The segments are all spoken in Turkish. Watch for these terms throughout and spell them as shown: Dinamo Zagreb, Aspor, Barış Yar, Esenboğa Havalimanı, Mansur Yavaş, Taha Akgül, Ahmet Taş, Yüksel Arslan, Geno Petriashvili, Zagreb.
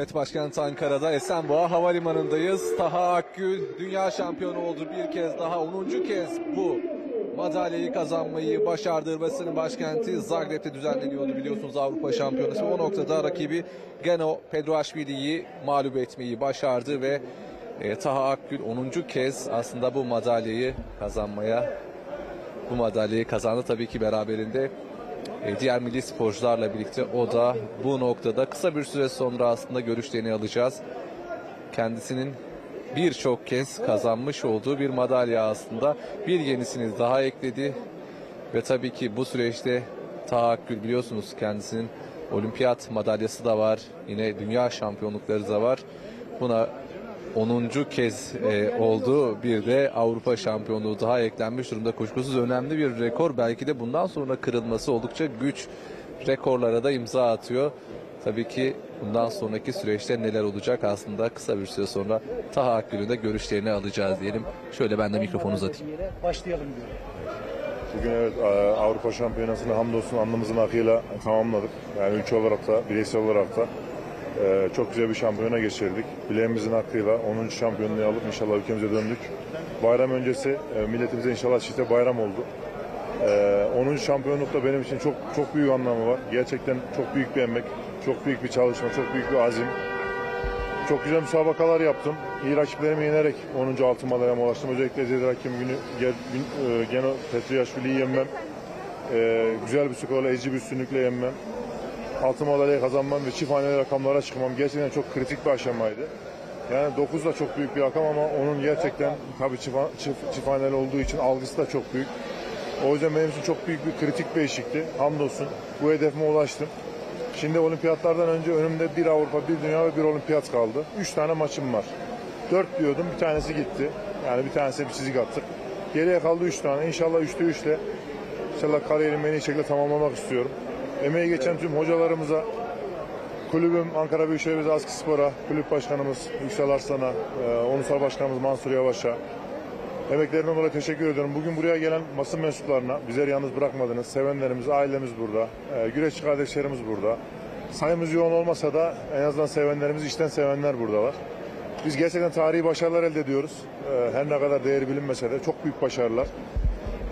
Evet, başkent Ankara'da Esenboğa Havalimanı'ndayız. Taha Akgül dünya şampiyonu oldu bir kez daha. 10. kez bu madalyayı kazanmayı başardı. Hırvatistan'ın başkenti Zagreb'te düzenleniyordu biliyorsunuz Avrupa Şampiyonası. O noktada rakibi Geno Petriashvili'yi mağlup etmeyi başardı ve Taha Akgül 10. kez aslında bu madalyayı kazanmaya, bu madalyayı kazandı. Tabii ki beraberinde diğer milli sporcularla birlikte o da bu noktada kısa bir süre sonra aslında görüşlerini alacağız. Kendisinin birçok kez kazanmış olduğu bir madalya aslında. Bir yenisini daha ekledi ve tabii ki bu süreçte Taha Akgül biliyorsunuz kendisinin olimpiyat madalyası da var. Yine dünya şampiyonlukları da var. Buna 10. kez oldu. Bir de Avrupa şampiyonluğu daha eklenmiş durumda. Kuşkusuz önemli bir rekor. Belki de bundan sonra kırılması oldukça güç rekorlara da imza atıyor. Tabii ki bundan sonraki süreçte neler olacak aslında kısa bir süre sonra Taha Akgül'ün de görüşlerini alacağız diyelim. Şöyle ben de mikrofonu uzatayım. Başlayalım diyorum. Bugün evet Avrupa şampiyonasını hamdolsun alnımızın akıyla tamamladık. Yani ülke olarak da bireysel olarak da. Çok güzel bir şampiyona geçirdik. Bileğimizin hakkıyla 10. şampiyonluğu alıp inşallah ülkemize döndük. Bayram öncesi milletimize inşallah çifte bayram oldu. 10. şampiyonluk da benim için çok büyük anlamı var. Gerçekten çok büyük bir emek, çok büyük bir çalışma, çok büyük bir azim. Çok güzel müsabakalar yaptım. İyi rakiplerimi yenerek 10. altın madalyama ulaştım. Özellikle Zedi Rakim günü Geno Petriashvili'yi yenmem. Güzel bir skorla, ezici bir üstünlükle yenmem. Altın madalyayı kazanmam ve çift haneli rakamlara çıkmam gerçekten çok kritik bir aşamaydı. Yani 9 da çok büyük bir rakam ama onun gerçekten tabii çift haneli olduğu için algısı da çok büyük. O yüzden benim için çok büyük bir kritik bir eşikti. Hamdolsun bu hedefime ulaştım. Şimdi olimpiyatlardan önce önümde bir Avrupa, bir Dünya ve bir olimpiyat kaldı. 3 tane maçım var. 4 diyordum, bir tanesi gitti. Yani bir tanesi bir çizik attık. Geriye kaldı 3 tane. İnşallah 3'te 3'le inşallah kariyerimi en iyi şekilde tamamlamak istiyorum. Emeği geçen tüm hocalarımıza, kulübüm Ankara Büyükşehir Askı Spor'a, kulüp başkanımız Yüksel Arslan'a, onursal başkanımız Mansur Yavaş'a emeklerinden dolayı teşekkür ediyorum. Bugün buraya gelen basın mensuplarına, bizleri yalnız bırakmadınız, sevenlerimiz, ailemiz burada, güreşçi kardeşlerimiz burada. Sayımız yoğun olmasa da en azından sevenlerimiz, içten sevenler buradalar. Biz gerçekten tarihi başarılar elde ediyoruz. Her ne kadar değeri bilinmese de çok büyük başarılar.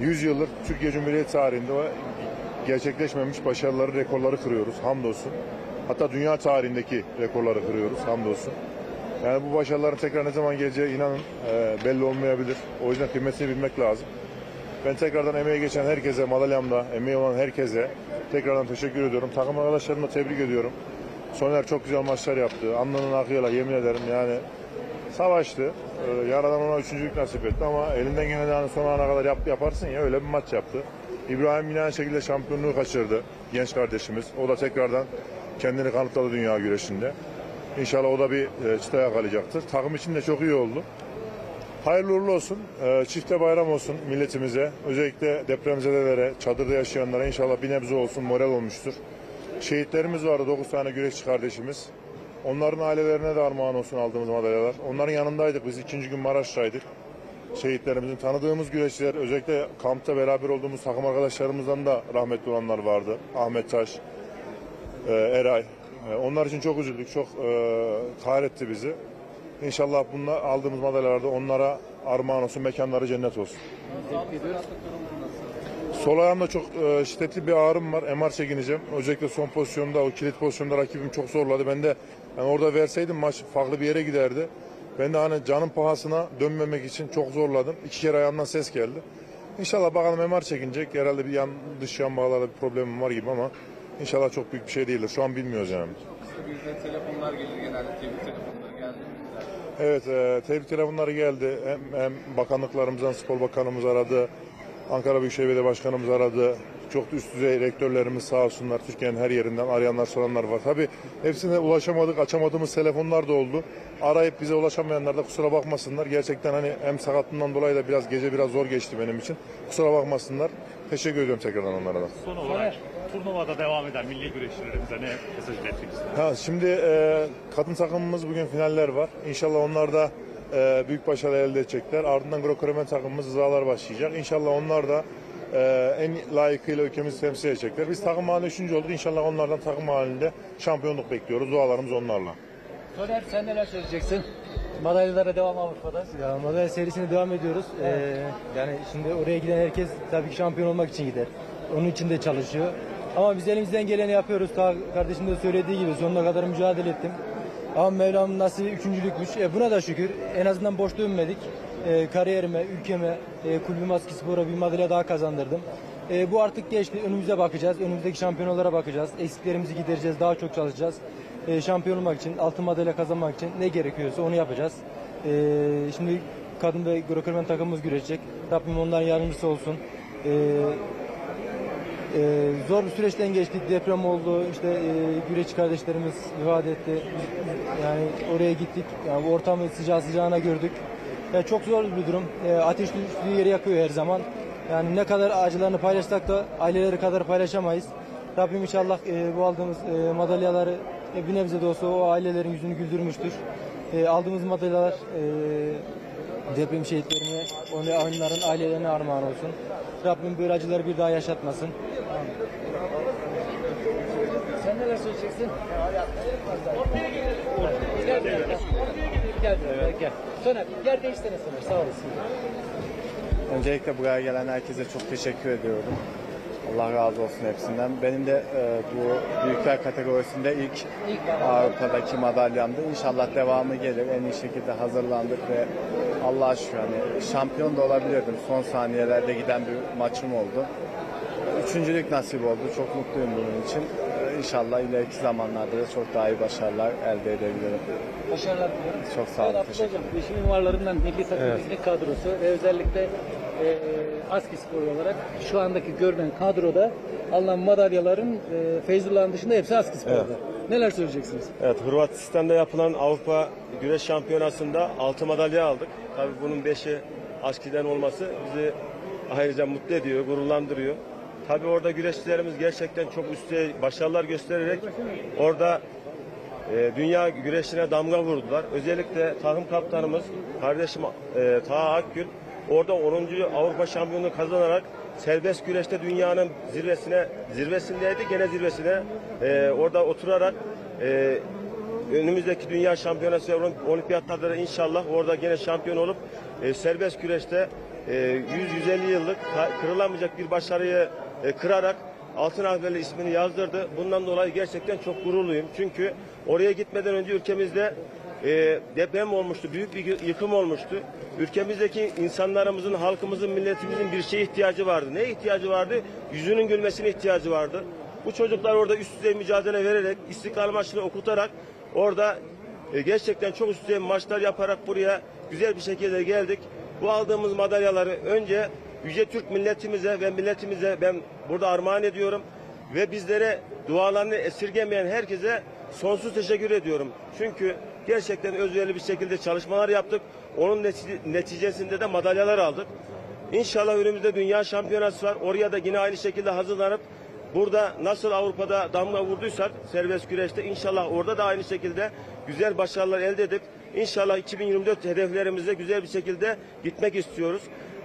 100 yıldır Türkiye Cumhuriyeti tarihinde gerçekleşmemiş başarıları, rekorları kırıyoruz hamdolsun. Hatta dünya tarihindeki rekorları kırıyoruz hamdolsun. Yani bu başarıların tekrar ne zaman geleceği inanın belli olmayabilir. O yüzden kıymetini bilmek lazım. Ben tekrardan emeği geçen herkese, madalyamda emeği olan herkese tekrardan teşekkür ediyorum. Takım arkadaşlarımı tebrik ediyorum. Soner çok güzel maçlar yaptı. Anlanan akıyla yemin ederim yani savaştı. Yaradan ona üçüncülük nasip etti ama elinden gelen hani son ana kadar yaparsın ya, öyle bir maç yaptı. İbrahim yine aynı şekilde şampiyonluğu kaçırdı genç kardeşimiz. O da tekrardan kendini kanıtladı dünya güreşinde. İnşallah o da bir çıta yakalayacaktır. Takım için de çok iyi oldu. Hayırlı uğurlu olsun. Çifte bayram olsun milletimize. Özellikle depremzedelere, çadırda yaşayanlara inşallah bir nebze olsun, moral olmuştur. Şehitlerimiz vardı 9 tane güreşçi kardeşimiz. Onların ailelerine de armağan olsun aldığımız madalyalar. Onların yanındaydık biz, 2. gün Maraş'taydık. Şehitlerimizin tanıdığımız güreşçiler, özellikle kampta beraber olduğumuz takım arkadaşlarımızdan da rahmetli olanlar vardı. Ahmet Taş, Eray. Onlar için çok üzüldük, çok kahretti bizi. İnşallah bunlar aldığımız madalyalarda onlara armağan olsun, mekanları cennet olsun. Sol ayağımda çok şiddetli bir ağrım var. MR çekineceğim. Özellikle son pozisyonda, o kilit pozisyonda rakibim çok zorladı. Ben de yani orada verseydim maç farklı bir yere giderdi. Ben de hani canım pahasına dönmemek için çok zorladım. 2 kere ayağımdan ses geldi. İnşallah bakalım MR çekinecek. Herhalde bir dış yan bağlarda bir problemim var gibi ama inşallah çok büyük bir şey değildir. Şu an bilmiyoruz yani. Çok kısa bir de telefonlar gelir genelde. Tebrik telefonları geldi. Evet, tebrik telefonları geldi. Hem bakanlıklarımızdan spor bakanımız aradı. Ankara Büyükşehir Belediye Başkanımız aradı. Çok üst düzey rektörlerimiz sağ olsunlar. Türkiye'nin her yerinden arayanlar, soranlar var. Tabii hepsine ulaşamadık, açamadığımız telefonlar da oldu. Arayıp bize ulaşamayanlar da kusura bakmasınlar. Gerçekten hani hem sakatlığından dolayı da gece biraz zor geçti benim için. Kusura bakmasınlar. Teşekkür ediyorum tekrardan onlara da. Son olarak turnuvada devam eden milli güreşçilerimize ne mesaj iletmek istiyorsunuz? Ha, şimdi kadın takımımız bugün finaller var. İnşallah onlar da büyük başarı elde edecekler. Ardından Grokremen takımımız hızalar başlayacak. İnşallah onlar da en layıkıyla ülkemizi temsil edecekler. Biz takım halinde 3. olduk. İnşallah onlardan takım halinde şampiyonluk bekliyoruz. Dualarımız onlarla. Töner, sen neler söyleyeceksin? Madalyalara devam Avrupa'da. Ya, madalya serisine devam ediyoruz. Yani şimdi oraya giden herkes tabii ki şampiyon olmak için gider. Onun için de çalışıyor. Ama biz elimizden geleni yapıyoruz. Taha kardeşim de söylediği gibi sonuna kadar mücadele ettim. Ama Mevlam'ın nasibi üçüncülükmüş. Buna da şükür. En azından boş dönmedik. Kariyerime, ülkeme, kulübüm Askı Spor'a bir madalya daha kazandırdım. Bu artık geçti. Önümüze bakacağız. Önümüzdeki şampiyonlara bakacağız. Eksiklerimizi gidereceğiz. Daha çok çalışacağız. Şampiyon olmak için, altın madalya kazanmak için ne gerekiyorsa onu yapacağız. Şimdi kadın ve Gürokörmen takımımız güreşecek. Rabbim onların yardımcısı olsun. Zor bir süreçten geçtik. Deprem oldu. İşte güreşçi kardeşlerimiz ifade etti. Yani oraya gittik. Yani ortamı sıcağı sıcağına gördük. Yani çok zor bir durum. Ateş düştüğü yeri yakıyor her zaman. Yani ne kadar acılarını paylaşsak da aileleri kadar paylaşamayız. Rabbim inşallah bu aldığımız madalyaları bir nebze de olsa o ailelerin yüzünü güldürmüştür. Aldığımız madalyalar deprem şehitlerine, onların ailelerine armağan olsun. Rabbim böyle acıları bir daha yaşatmasın. Sen neler söyleyeceksin? Gel. Soner, yer değiştirene Soner. Sağ olasın. Öncelikle buraya gelen herkese çok teşekkür ediyorum. Allah razı olsun hepsinden. Benim de bu büyükler kategorisinde ilk Avrupa'daki madalyamdı. İnşallah devamı gelir. En iyi şekilde hazırlandık ve Allah'a şükür hani şampiyon da olabilirdim. Son saniyelerde giden bir maçım oldu. Üçüncülük nasip oldu. Çok mutluyum bunun için. İnşallah ileriki zamanlarda da çok daha iyi başarılar elde edebilirim. Başarılar diliyorum. Çok sağ olun. Hocam, 5 mimarlarından milli takımımızın kadrosu ve özellikle Askı Spor olarak şu andaki görünen kadroda alınan madalyaların Feyzullah'ın dışında hepsi Askı Spor'da. Evet. Neler söyleyeceksiniz? Evet, Hırvatistan'da yapılan Avrupa Güreş Şampiyonası'nda 6 madalya aldık. Tabii bunun 5'i Askı'dan olması bizi ayrıca mutlu ediyor, gururlandırıyor. Tabii orada güreşçilerimiz gerçekten çok üstte başarılar göstererek orada dünya güreşine damga vurdular. Özellikle takım kaptanımız kardeşim Taha Akgül orada 10. Avrupa şampiyonluğu kazanarak serbest güreşte dünyanın zirvesindeydi. Gene zirvesine orada oturarak önümüzdeki dünya şampiyonası ve olimpiyatlarda inşallah orada gene şampiyon olup serbest güreşte 100-150 yıllık kırılamayacak bir başarıyı kırarak Altın Akbeli ismini yazdırdı. Bundan dolayı gerçekten çok gururluyum. Çünkü oraya gitmeden önce ülkemizde deprem olmuştu. Büyük bir yıkım olmuştu. Ülkemizdeki insanlarımızın, halkımızın, milletimizin bir şeye ihtiyacı vardı. Neye ihtiyacı vardı? Yüzünün gülmesine ihtiyacı vardı. Bu çocuklar orada üst düzey mücadele vererek, İstiklal Marşı'nı okutarak orada gerçekten çok üst düzey maçlar yaparak buraya güzel bir şekilde geldik. Bu aldığımız madalyaları önce Yüce Türk milletimize ve milletimize ben burada armağan ediyorum. Ve bizlere dualarını esirgemeyen herkese sonsuz teşekkür ediyorum. Çünkü gerçekten özverili bir şekilde çalışmalar yaptık. Onun neticesinde de madalyalar aldık. İnşallah önümüzde dünya şampiyonası var. Oraya da yine aynı şekilde hazırlanıp burada nasıl Avrupa'da damga vurduysak serbest güreşte inşallah orada da aynı şekilde güzel başarılar elde edip İnşallah 2024 hedeflerimize güzel bir şekilde gitmek istiyoruz.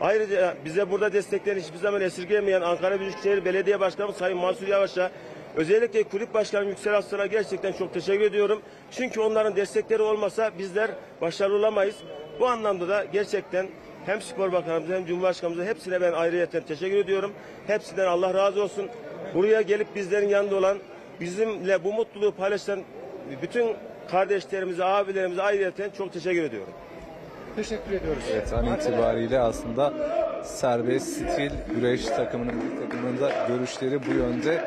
Ayrıca bize burada desteklerini hiçbir zaman esirgemeyen Ankara Büyükşehir Belediye Başkanı Sayın Mansur Yavaş'a, özellikle kulüp başkanı Yüksel Arslan'a gerçekten çok teşekkür ediyorum. Çünkü onların destekleri olmasa bizler başarılı olamayız. Bu anlamda da gerçekten hem Spor Bakanımıza hem Cumhurbaşkanımıza hepsine ben ayrıca teşekkür ediyorum. Hepsinden Allah razı olsun. Buraya gelip bizlerin yanında olan, bizimle bu mutluluğu paylaşan bütün kardeşlerimize, abilerimize ayrıca çok teşekkür ediyorum. Teşekkür ediyoruz. Evet, an itibariyle aslında serbest stil güreş takımında görüşleri bu yönde.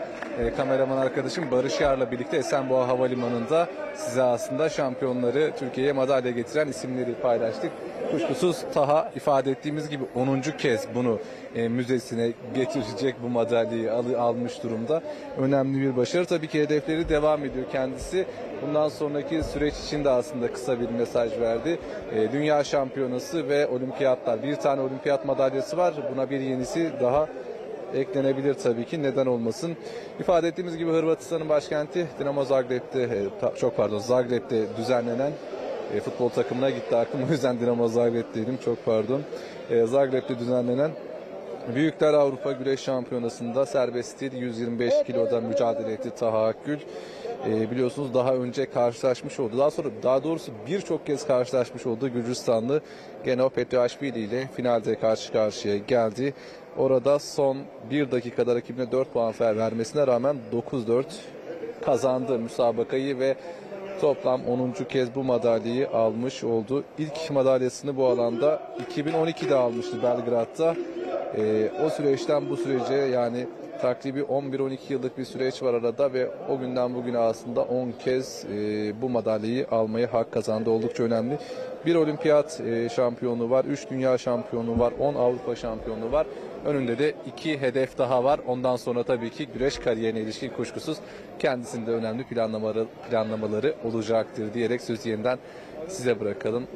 Kameraman arkadaşım Barış Yar'la birlikte Esenboğa Havalimanı'nda size aslında şampiyonları, Türkiye'ye madalya getiren isimleri paylaştık. Kuşkusuz Taha ifade ettiğimiz gibi 10. kez bunu müzesine getirecek, bu madalyayı almış durumda. Önemli bir başarı. Tabii ki hedefleri devam ediyor kendisi. Bundan sonraki süreç için de aslında kısa bir mesaj verdi. Dünya şampiyonası ve olimpiyatlar. Bir tane olimpiyat madalyası var. Buna bir yenisi daha eklenebilir tabii ki. Neden olmasın? İfade ettiğimiz gibi Hırvatistan'ın başkenti Dinamo Zagreb'te düzenlenen futbol takımına gitti aklım. O yüzden Dinamo Zagreb dedim. Çok pardon. Zagreb'te düzenlenen Büyükler Avrupa Güreş Şampiyonası'nda serbest stil 125 kiloda mücadele etti Taha Akgül. biliyorsunuz daha önce karşılaşmış oldu. Daha doğrusu birçok kez karşılaşmış olduğu Gürcistanlı Geno Petriashvili ile finalde karşı karşıya geldi. Orada son 1 dakikada rakibine 4 puan vermesine rağmen 9-4 kazandı müsabakayı ve toplam 10. kez bu madalyayı almış oldu. İlk madalyasını bu alanda 2012'de almıştı Belgrad'da. O süreçten bu sürece, yani takribi 11-12 yıllık bir süreç var arada ve o günden bugüne aslında 10 kez bu madalyayı almaya hak kazandı. Oldukça önemli. Bir olimpiyat şampiyonu var, 3 dünya şampiyonu var, 10 Avrupa şampiyonu var. Önünde de 2 hedef daha var. Ondan sonra tabii ki güreş kariyerine ilişkin kuşkusuz kendisinde önemli planlamaları olacaktır diyerek sözü yeniden size bırakalım.